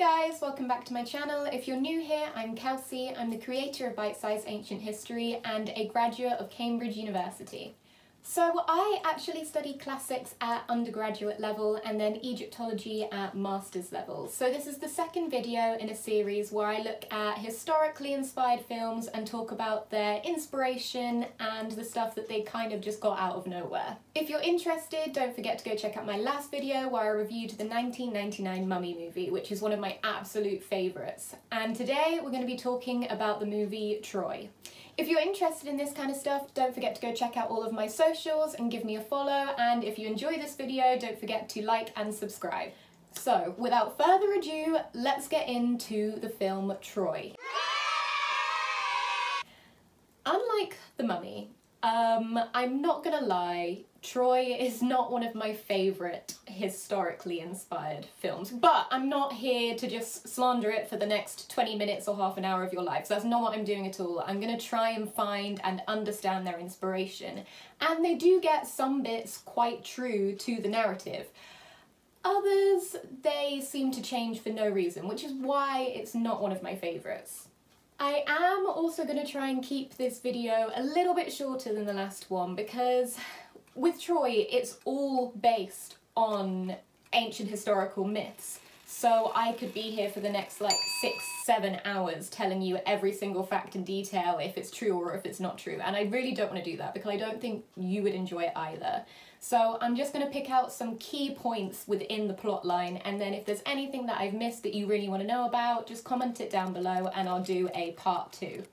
Hey guys, welcome back to my channel. If you're new here, I'm Kelsey. I'm the creator of Bitesized Ancient History and a graduate of Cambridge University. So I actually studied classics at undergraduate level and then Egyptology at master's level. So this is the second video in a series where I look at historically inspired films and talk about their inspiration and the stuff that they kind of just got out of nowhere. If you're interested, don't forget to go check out my last video where I reviewed the 1999 Mummy movie, which is one of my absolute favourites. And today we're going to be talking about the movie Troy. If you're interested in this kind of stuff, don't forget to go check out all of my socials and give me a follow, and if you enjoy this video, don't forget to like and subscribe. So, without further ado, let's get into the film Troy. Unlike The Mummy, I'm not gonna lie, Troy is not one of my favourite historically inspired films, but I'm not here to just slander it for the next 20 minutes or half an hour of your life, so that's not what I'm doing at all. I'm gonna try and find and understand their inspiration, and they do get some bits quite true to the narrative. Others, they seem to change for no reason, which is why it's not one of my favourites. I am also going to try and keep this video a little bit shorter than the last one because with Troy it's all based on ancient historical myths, so I could be here for the next like 6-7 hours telling you every single fact in detail if it's true or if it's not true, and I really don't want to do that because I don't think you would enjoy it either. So I'm just going to pick out some key points within the plot line, and then if there's anything that I've missed that you really want to know about, just comment it down below and I'll do a part two.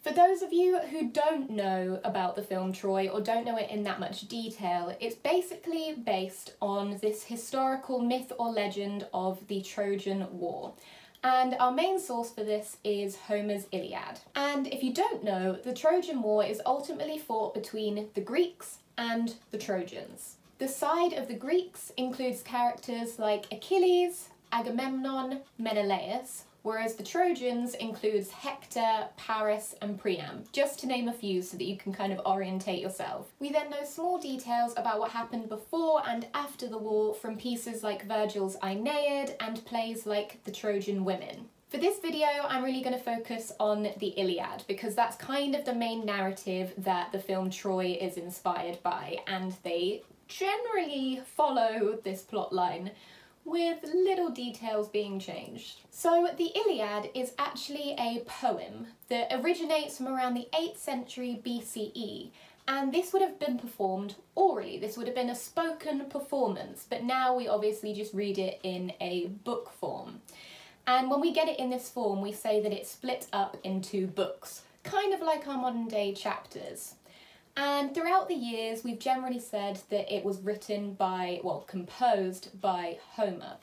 For those of you who don't know about the film Troy or don't know it in that much detail, it's basically based on this historical myth or legend of the Trojan War. And our main source for this is Homer's Iliad. And if you don't know, the Trojan War is ultimately fought between the Greeks and the Trojans. The side of the Greeks includes characters like Achilles, Agamemnon, Menelaus, whereas the Trojans includes Hector, Paris and Priam, just to name a few so that you can kind of orientate yourself. We then know small details about what happened before and after the war from pieces like Virgil's Aeneid and plays like the Trojan Women. For this video, I'm really going to focus on the Iliad because that's kind of the main narrative that the film Troy is inspired by, and they generally follow this plotline, with little details being changed. So the Iliad is actually a poem that originates from around the 8th century BCE, and this would have been performed orally. This would have been a spoken performance, but now we obviously just read it in a book form. And when we get it in this form, we say that it's split up into books, kind of like our modern day chapters. And throughout the years, we've generally said that it was written by, well, composed by Homer.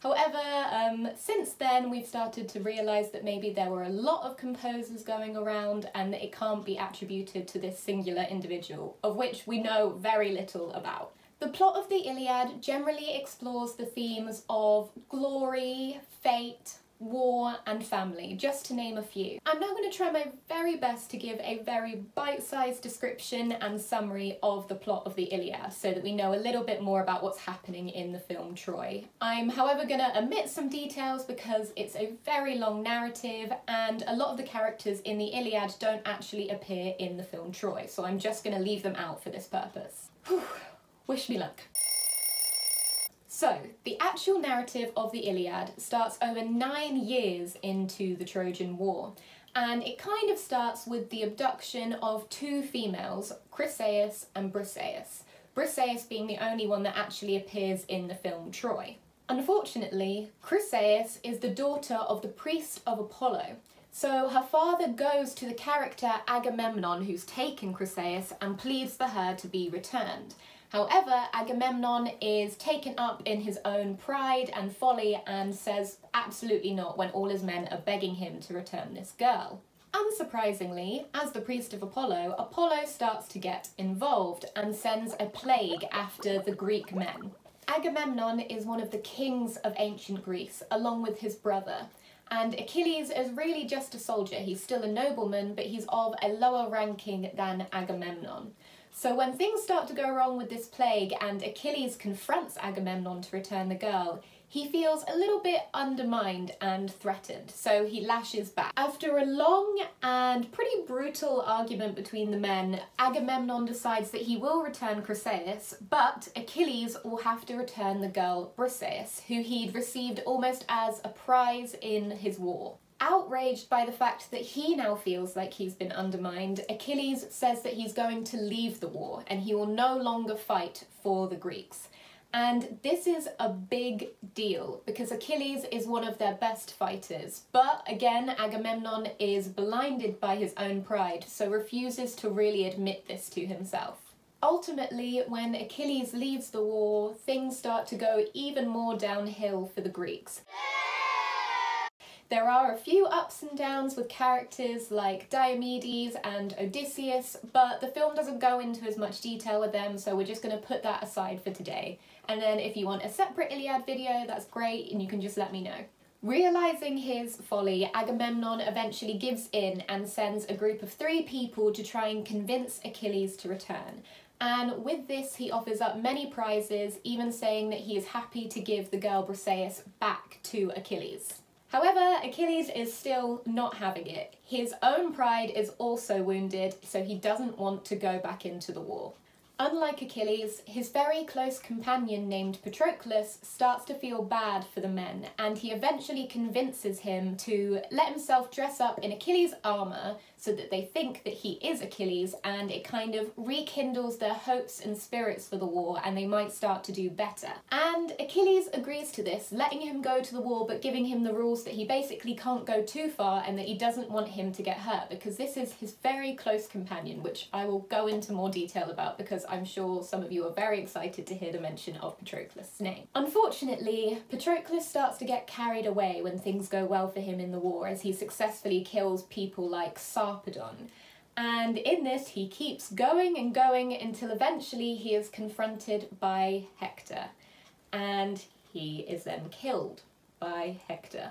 However, since then we've started to realise that maybe there were a lot of composers going around and that it can't be attributed to this singular individual, of which we know very little about. The plot of the Iliad generally explores the themes of glory, fate, war and family, just to name a few. I'm now going to try my very best to give a very bite-sized description and summary of the plot of the Iliad so that we know a little bit more about what's happening in the film Troy. I'm however going to omit some details because it's a very long narrative and a lot of the characters in the Iliad don't actually appear in the film Troy, so I'm just going to leave them out for this purpose. Whew, wish me luck. So, the actual narrative of the Iliad starts over 9 years into the Trojan War, and it kind of starts with the abduction of two females, Chryseis and Briseis, Briseis being the only one that actually appears in the film Troy. Unfortunately, Chryseis is the daughter of the priest of Apollo, so her father goes to the character Agamemnon, who's taken Chryseis, and pleads for her to be returned. However, Agamemnon is taken up in his own pride and folly and says absolutely not when all his men are begging him to return this girl. Unsurprisingly, as the priest of Apollo, Apollo starts to get involved and sends a plague after the Greek men. Agamemnon is one of the kings of ancient Greece, along with his brother. And Achilles is really just a soldier. He's still a nobleman, but he's of a lower ranking than Agamemnon. So when things start to go wrong with this plague and Achilles confronts Agamemnon to return the girl, he feels a little bit undermined and threatened, so he lashes back. After a long and pretty brutal argument between the men, Agamemnon decides that he will return Chryseis, but Achilles will have to return the girl Briseis, who he'd received almost as a prize in his war. Outraged by the fact that he now feels like he's been undermined, Achilles says that he's going to leave the war and he will no longer fight for the Greeks. And this is a big deal because Achilles is one of their best fighters, but again Agamemnon is blinded by his own pride, so refuses to really admit this to himself. Ultimately, when Achilles leaves the war, things start to go even more downhill for the Greeks. There are a few ups and downs with characters like Diomedes and Odysseus, but the film doesn't go into as much detail with them, so we're just going to put that aside for today. And then if you want a separate Iliad video, that's great, and you can just let me know. Realising his folly, Agamemnon eventually gives in and sends a group of 3 people to try and convince Achilles to return. And with this, he offers up many prizes, even saying that he is happy to give the girl Briseis back to Achilles. However, Achilles is still not having it. His own pride is also wounded, so he doesn't want to go back into the war. Unlike Achilles, his very close companion named Patroclus starts to feel bad for the men, and he eventually convinces him to let himself dress up in Achilles' armour so that they think that he is Achilles, and it kind of rekindles their hopes and spirits for the war and they might start to do better. And Achilles agrees to this, letting him go to the war but giving him the rules that he basically can't go too far and that he doesn't want him to get hurt, because this is his very close companion, which I will go into more detail about because I'm sure some of you are very excited to hear the mention of Patroclus' name. Unfortunately, Patroclus starts to get carried away when things go well for him in the war, as he successfully kills people like Sarpedon. And in this, he keeps going and going until eventually he is confronted by Hector. And he is then killed by Hector.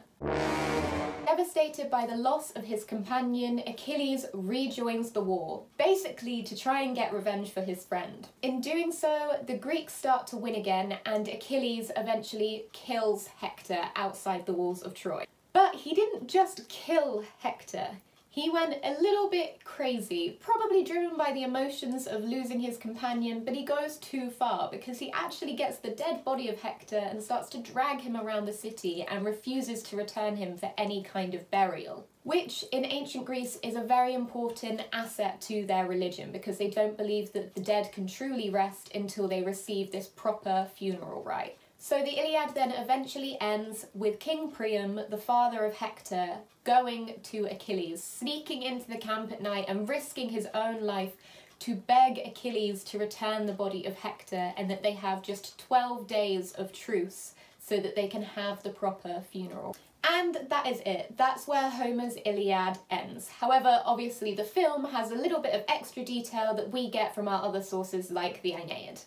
Devastated by the loss of his companion, Achilles rejoins the war, basically to try and get revenge for his friend. In doing so, the Greeks start to win again, and Achilles eventually kills Hector outside the walls of Troy. But he didn't just kill Hector. He went a little bit crazy, probably driven by the emotions of losing his companion, but he goes too far because he actually gets the dead body of Hector and starts to drag him around the city and refuses to return him for any kind of burial, which in ancient Greece is a very important asset to their religion because they don't believe that the dead can truly rest until they receive this proper funeral rite. So the Iliad then eventually ends with King Priam, the father of Hector, going to Achilles, sneaking into the camp at night and risking his own life to beg Achilles to return the body of Hector and that they have just 12 days of truce so that they can have the proper funeral. And that is it. That's where Homer's Iliad ends. However, obviously the film has a little bit of extra detail that we get from our other sources like the Aeneid.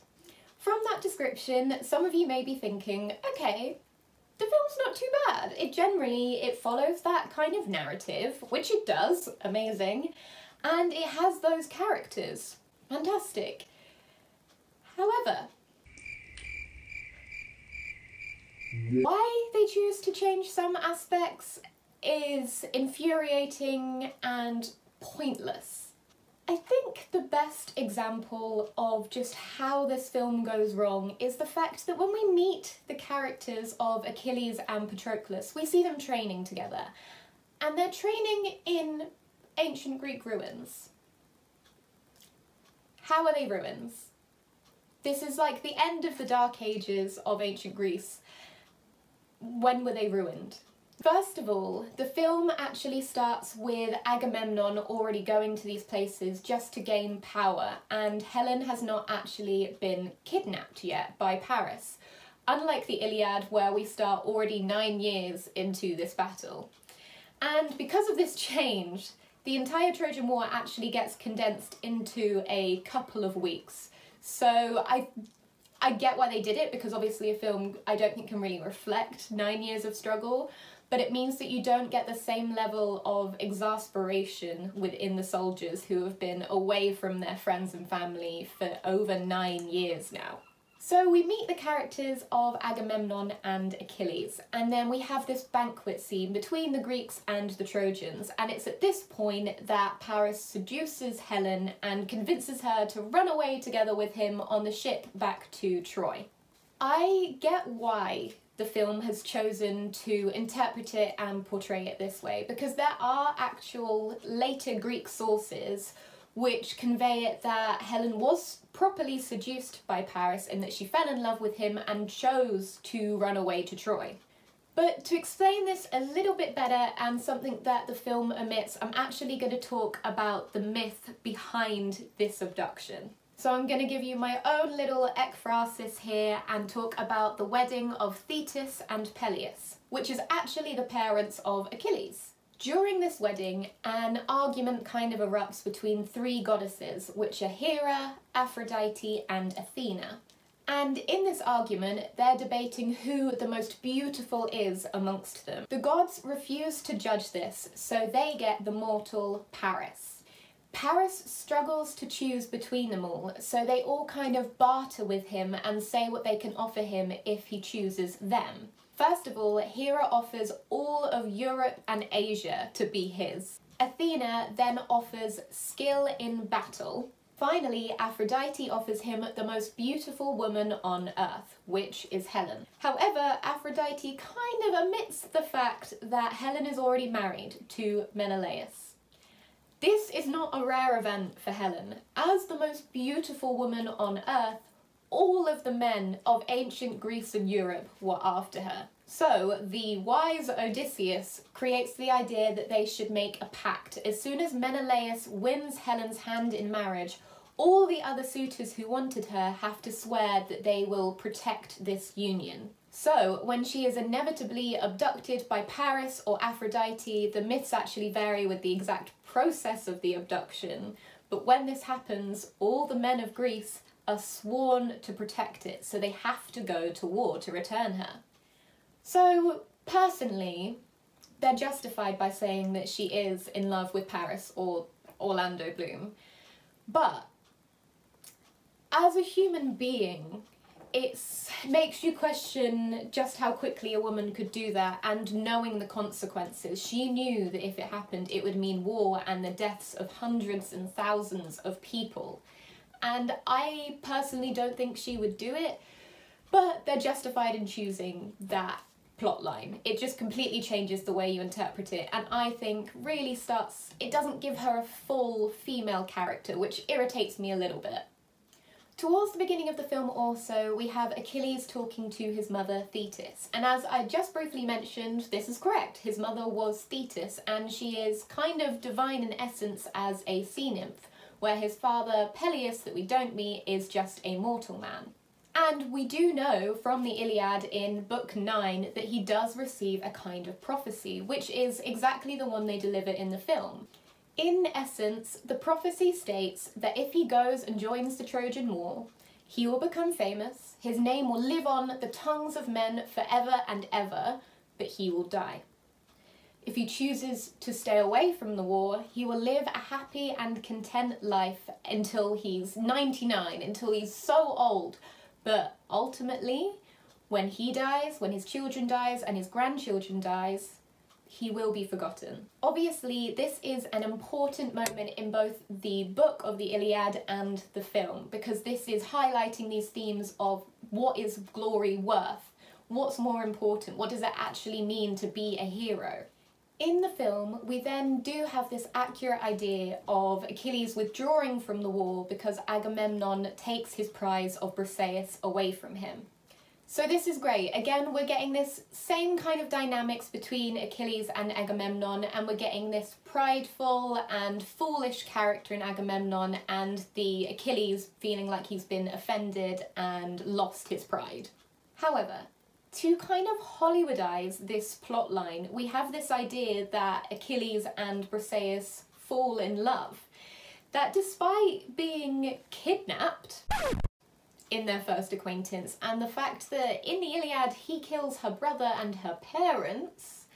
From that description, some of you may be thinking, okay, the film's not too bad. It generally follows that kind of narrative, which it does, amazing, and it has those characters, fantastic. However, why they choose to change some aspects is infuriating and pointless. I think the best example of just how this film goes wrong is the fact that when we meet the characters of Achilles and Patroclus, we see them training together, and they're training in ancient Greek ruins. How are they ruins? This is like the end of the Dark Ages of ancient Greece. When were they ruined? First of all, the film actually starts with Agamemnon already going to these places just to gain power, and Helen has not actually been kidnapped yet by Paris, unlike the Iliad where we start already 9 years into this battle. And because of this change, the entire Trojan War actually gets condensed into a couple of weeks. So I get why they did it, because obviously a film I don't think can really reflect 9 years of struggle, but it means that you don't get the same level of exasperation within the soldiers who have been away from their friends and family for over 9 years now. So we meet the characters of Agamemnon and Achilles, and then we have this banquet scene between the Greeks and the Trojans, and it's at this point that Paris seduces Helen and convinces her to run away together with him on the ship back to Troy. I get why the film has chosen to interpret it and portray it this way, because there are actual later Greek sources which convey it that Helen was properly seduced by Paris and that she fell in love with him and chose to run away to Troy. But to explain this a little bit better, and something that the film omits, I'm actually going to talk about the myth behind this abduction. So I'm going to give you my own little ekphrasis here and talk about the wedding of Thetis and Peleus, which is actually the parents of Achilles. During this wedding, an argument kind of erupts between three goddesses, which are Hera, Aphrodite, and Athena. And in this argument, they're debating who the most beautiful is amongst them. The gods refuse to judge this, so they get the mortal Paris. Paris struggles to choose between them all, so they all kind of barter with him and say what they can offer him if he chooses them. First of all, Hera offers all of Europe and Asia to be his. Athena then offers skill in battle. Finally, Aphrodite offers him the most beautiful woman on earth, which is Helen. However, Aphrodite kind of omits the fact that Helen is already married to Menelaus. This is not a rare event for Helen. As the most beautiful woman on earth, all of the men of ancient Greece and Europe were after her. So the wise Odysseus creates the idea that they should make a pact. As soon as Menelaus wins Helen's hand in marriage, all the other suitors who wanted her have to swear that they will protect this union. So when she is inevitably abducted by Paris or Aphrodite, the myths actually vary with the exact process of the abduction. But when this happens, all the men of Greece are sworn to protect it, so they have to go to war to return her. So personally, they're justified by saying that she is in love with Paris or Orlando Bloom, but as a human being, it makes you question just how quickly a woman could do that, and knowing the consequences. She knew that if it happened, it would mean war and the deaths of hundreds and thousands of people. And I personally don't think she would do it, but they're justified in choosing that plot line. It just completely changes the way you interpret it, and I think really starts, it doesn't give her a full female character, which irritates me a little bit. Towards the beginning of the film also, we have Achilles talking to his mother Thetis, and as I just briefly mentioned, this is correct. His mother was Thetis, and she is kind of divine in essence as a sea nymph, where his father, Peleus, that we don't meet, is just a mortal man. And we do know from the Iliad in Book 9 that he does receive a kind of prophecy, which is exactly the one they deliver in the film. In essence, the prophecy states that if he goes and joins the Trojan War, he will become famous, his name will live on the tongues of men forever and ever, but he will die. If he chooses to stay away from the war, he will live a happy and content life until he's 99, until he's so old. But ultimately, when he dies, when his children dies and his grandchildren dies, he will be forgotten. Obviously, this is an important moment in both the book of the Iliad and the film, because this is highlighting these themes of what is glory worth, what's more important, what does it actually mean to be a hero. In the film, we then do have this accurate idea of Achilles withdrawing from the war because Agamemnon takes his prize of Briseis away from him. So this is great. Again, we're getting this same kind of dynamics between Achilles and Agamemnon, and we're getting this prideful and foolish character in Agamemnon and the Achilles feeling like he's been offended and lost his pride. However, to kind of Hollywoodize this plotline, we have this idea that Achilles and Briseis fall in love. That despite being kidnapped in their first acquaintance, and the fact that in the Iliad he kills her brother and her parents,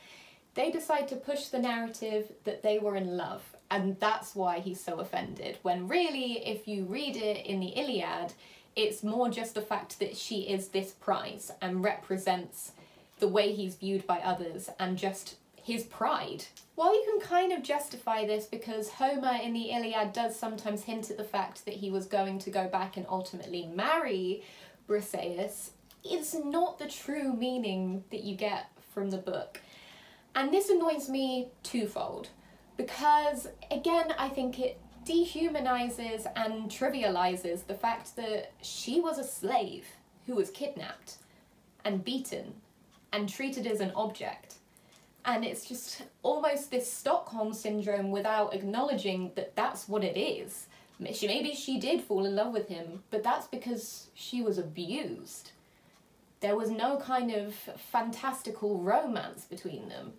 they decide to push the narrative that they were in love, and that's why he's so offended, when really, if you read it in the Iliad, It's more just the fact that she is this prize and represents the way he's viewed by others and just his pride. Well, you can kind of justify this because Homer in the Iliad does sometimes hint at the fact that he was going to go back and ultimately marry Briseis. It's not the true meaning that you get from the book. And this annoys me twofold because, again, I think it dehumanizes and trivializes the fact that she was a slave who was kidnapped and beaten and treated as an object. And it's just almost this Stockholm syndrome without acknowledging that that's what it is. Maybe she did fall in love with him, but that's because she was abused. There was no kind of fantastical romance between them.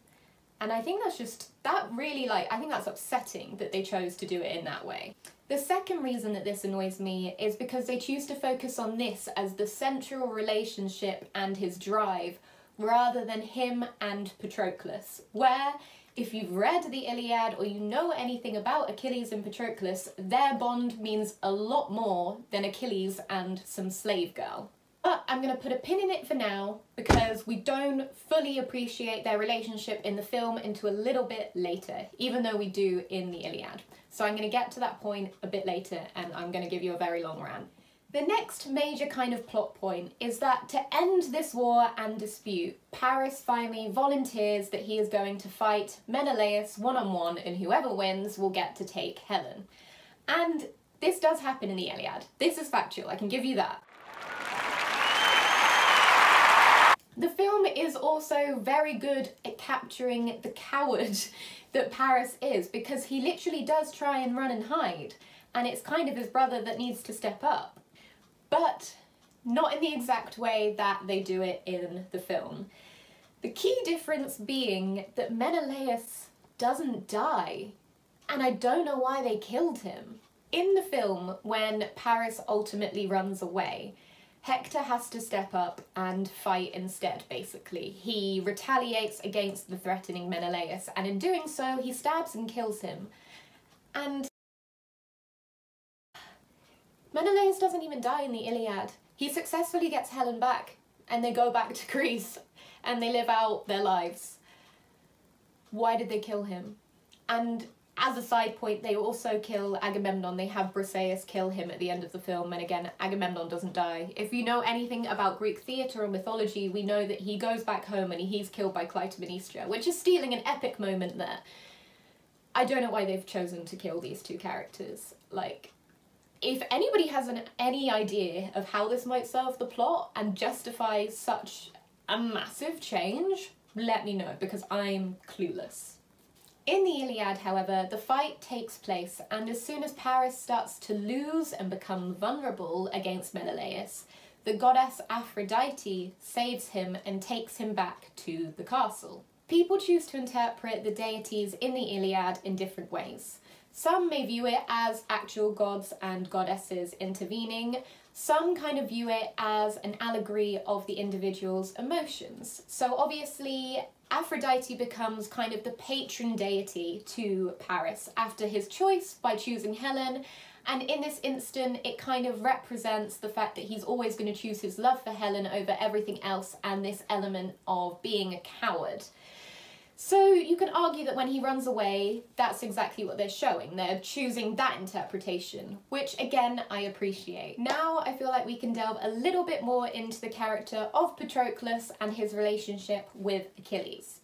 And I think that's just, that really, like, I think that's upsetting that they chose to do it in that way. The second reason that this annoys me is because they choose to focus on this as the central relationship and his drive, rather than him and Patroclus, where, if you've read the Iliad or you know anything about Achilles and Patroclus, their bond means a lot more than Achilles and some slave girl. But I'm going to put a pin in it for now because we don't fully appreciate their relationship in the film until a little bit later, even though we do in the Iliad. So I'm going to get to that point a bit later and I'm going to give you a very long rant. The next major kind of plot point is that to end this war and dispute, Paris finally volunteers that he is going to fight Menelaus one-on-one and whoever wins will get to take Helen. And this does happen in the Iliad. This is factual, I can give you that. The film is also very good at capturing the coward that Paris is because he literally does try and run and hide, and it's kind of his brother that needs to step up. But not in the exact way that they do it in the film. The key difference being that Menelaus doesn't die, and I don't know why they killed him. In the film, when Paris ultimately runs away, Hector has to step up and fight instead, basically. He retaliates against the threatening Menelaus, and in doing so, he stabs and kills him. And Menelaus doesn't even die in the Iliad. He successfully gets Helen back, and they go back to Greece, and they live out their lives. Why did they kill him? And as a side point, they also kill Agamemnon. They have Briseis kill him at the end of the film, and again, Agamemnon doesn't die. If you know anything about Greek theatre or mythology, we know that he goes back home and he's killed by Clytemnestra, which is stealing an epic moment there. I don't know why they've chosen to kill these two characters. Like, if anybody has any idea of how this might serve the plot and justify such a massive change, let me know, because I'm clueless. In the Iliad, however, the fight takes place, and as soon as Paris starts to lose and become vulnerable against Menelaus, the goddess Aphrodite saves him and takes him back to the castle. People choose to interpret the deities in the Iliad in different ways. Some may view it as actual gods and goddesses intervening. Some kind of view it as an allegory of the individual's emotions. So obviously, Aphrodite becomes kind of the patron deity to Paris after his choice by choosing Helen, and in this instant it kind of represents the fact that he's always going to choose his love for Helen over everything else and this element of being a coward. So you can argue that when he runs away, that's exactly what they're showing. They're choosing that interpretation, which again, I appreciate. Now I feel like we can delve a little bit more into the character of Patroclus and his relationship with Achilles.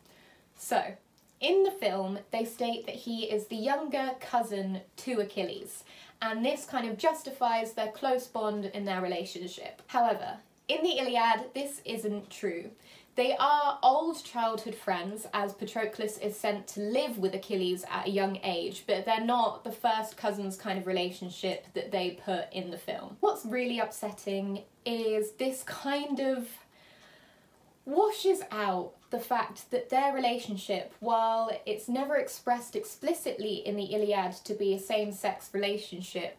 So, in the film, they state that he is the younger cousin to Achilles, and this kind of justifies their close bond in their relationship. However, in the Iliad, this isn't true. They are old childhood friends, as Patroclus is sent to live with Achilles at a young age, but they're not the first cousins kind of relationship that they put in the film. What's really upsetting is this kind of washes out the fact that their relationship, while it's never expressed explicitly in the Iliad to be a same-sex relationship,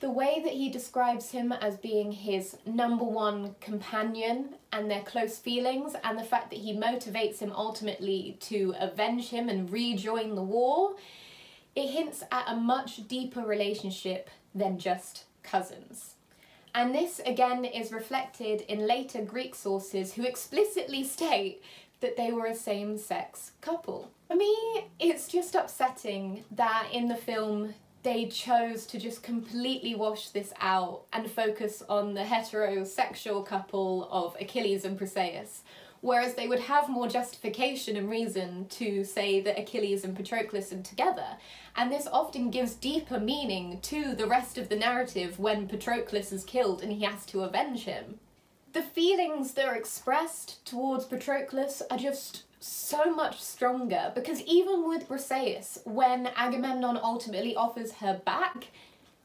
the way that he describes him as being his number one companion and their close feelings, and the fact that he motivates him ultimately to avenge him and rejoin the war, it hints at a much deeper relationship than just cousins. and this again is reflected in later Greek sources who explicitly state that they were a same-sex couple. For me, it's just upsetting that in the film they chose to just completely wash this out and focus on the heterosexual couple of Achilles and Briseis, whereas they would have more justification and reason to say that Achilles and Patroclus are together. And this often gives deeper meaning to the rest of the narrative when Patroclus is killed and he has to avenge him. The feelings that are expressed towards Patroclus are just so much stronger, because even with Briseis, when Agamemnon ultimately offers her back,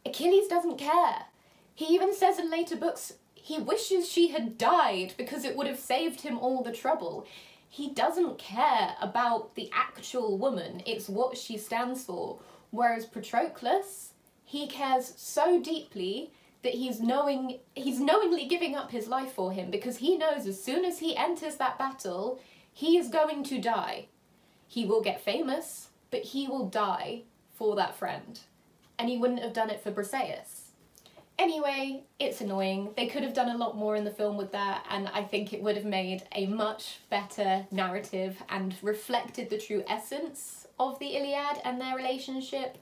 Achilles doesn't care. He even says in later books he wishes she had died because it would have saved him all the trouble. He doesn't care about the actual woman, it's what she stands for. Whereas Patroclus, he cares so deeply that he's knowingly giving up his life for him, because he knows as soon as he enters that battle, he is going to die. He will get famous, but he will die for that friend. And he wouldn't have done it for Briseis. Anyway, it's annoying. They could have done a lot more in the film with that, and I think it would have made a much better narrative and reflected the true essence of the Iliad and their relationship.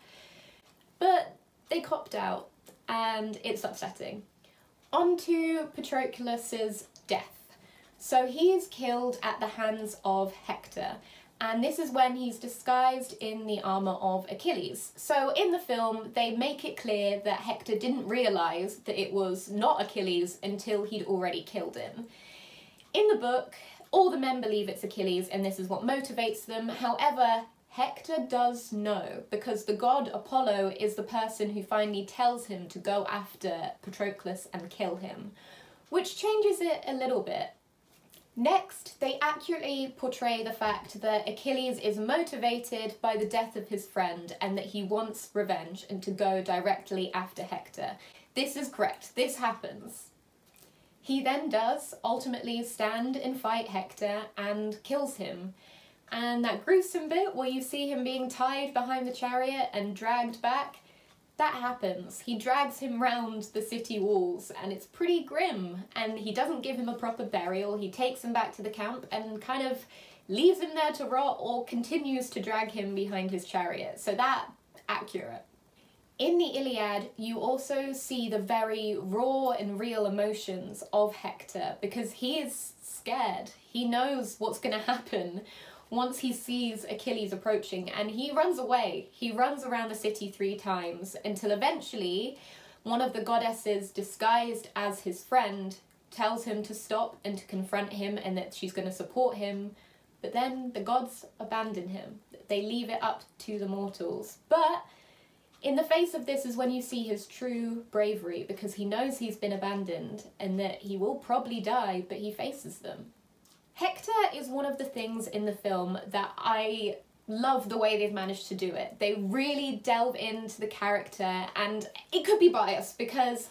But they copped out, and it's upsetting. On to Patroclus's death. So he is killed at the hands of Hector, and this is when he's disguised in the armour of Achilles. So in the film, they make it clear that Hector didn't realise that it was not Achilles until he'd already killed him. In the book, all the men believe it's Achilles and this is what motivates them. However, Hector does know, because the god Apollo is the person who finally tells him to go after Patroclus and kill him, which changes it a little bit. Next, they accurately portray the fact that Achilles is motivated by the death of his friend and that he wants revenge and to go directly after Hector. This is correct, this happens. He then does ultimately stand and fight Hector and kills him. And that gruesome bit where you see him being tied behind the chariot and dragged back, that happens. He drags him round the city walls and it's pretty grim, and he doesn't give him a proper burial. He takes him back to the camp and kind of leaves him there to rot, or continues to drag him behind his chariot. So that's accurate. In the Iliad, you also see the very raw and real emotions of Hector, because he is scared. He knows what's going to happen once he sees Achilles approaching, and he runs away. He runs around the city 3 times until eventually one of the goddesses disguised as his friend tells him to stop and to confront him and that she's going to support him. But then the gods abandon him. They leave it up to the mortals. But in the face of this is when you see his true bravery, because he knows he's been abandoned and that he will probably die, but he faces them. Hector is one of the things in the film that I love the way they've managed to do it. They really delve into the character, and it could be biased because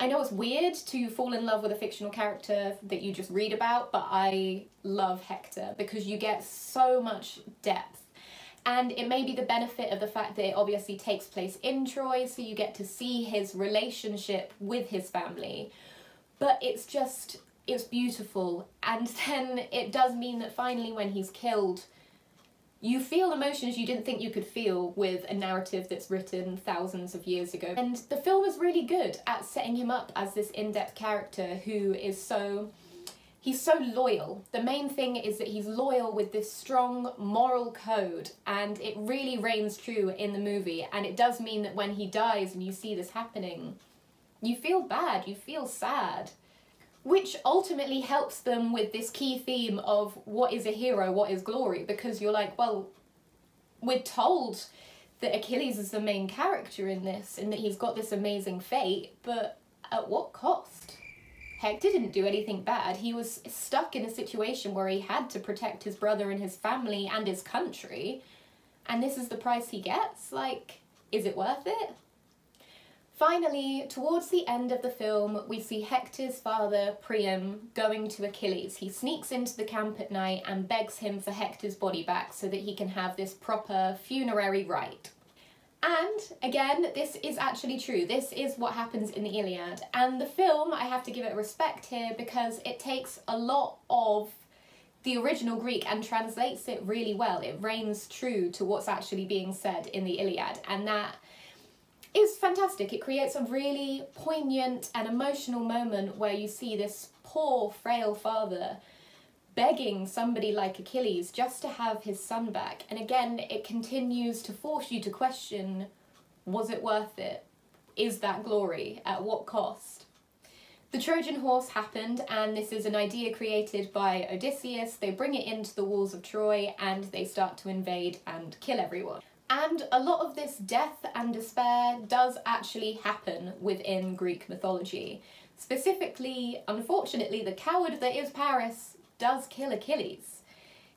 I know it's weird to fall in love with a fictional character that you just read about, but I love Hector because you get so much depth. And it may be the benefit of the fact that it obviously takes place in Troy, so you get to see his relationship with his family, but it's just, it's beautiful. And then it does mean that finally when he's killed, you feel emotions you didn't think you could feel with a narrative that's written thousands of years ago. And the film is really good at setting him up as this in-depth character who is so, he's so loyal. The main thing is that he's loyal with this strong moral code, and it really reigns true in the movie. And it does mean that when he dies and you see this happening, you feel bad, you feel sad, which ultimately helps them with this key theme of what is a hero, what is glory, because you're like, well, we're told that Achilles is the main character in this and that he's got this amazing fate, but at what cost? Hector didn't do anything bad. He was stuck in a situation where he had to protect his brother and his family and his country, and this is the price he gets? Like, is it worth it? Finally, towards the end of the film, we see Hector's father, Priam, going to Achilles. He sneaks into the camp at night and begs him for Hector's body back so that he can have this proper funerary rite. And again, this is actually true. This is what happens in the Iliad. And the film, I have to give it respect here because it takes a lot of the original Greek and translates it really well. It reigns true to what's actually being said in the Iliad. And that is fantastic. It creates a really poignant and emotional moment where you see this poor, frail father begging somebody like Achilles just to have his son back. And again, it continues to force you to question, was it worth it? Is that glory? At what cost? The Trojan horse happened, and this is an idea created by Odysseus. They bring it into the walls of Troy and they start to invade and kill everyone. And a lot of this death and despair does actually happen within Greek mythology. Specifically, unfortunately, the coward that is Paris does kill Achilles.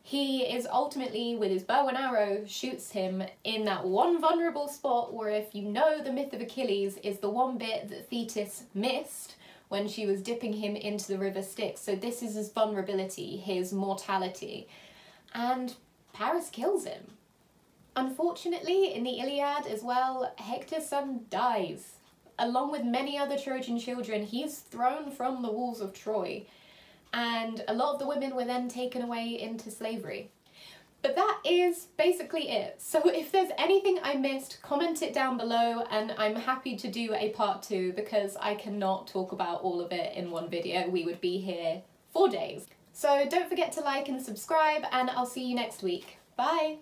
He is ultimately, with his bow and arrow, shoots him in that one vulnerable spot where, if you know the myth of Achilles, is the one bit that Thetis missed when she was dipping him into the river Styx. So this is his vulnerability, his mortality. And Paris kills him. Unfortunately, in the Iliad as well, Hector's son dies. Along with many other Trojan children, he's thrown from the walls of Troy. And a lot of the women were then taken away into slavery. But that is basically it. So if there's anything I missed, comment it down below and I'm happy to do a part 2 because I cannot talk about all of it in one video. We would be here 4 days. So don't forget to like and subscribe and I'll see you next week. Bye!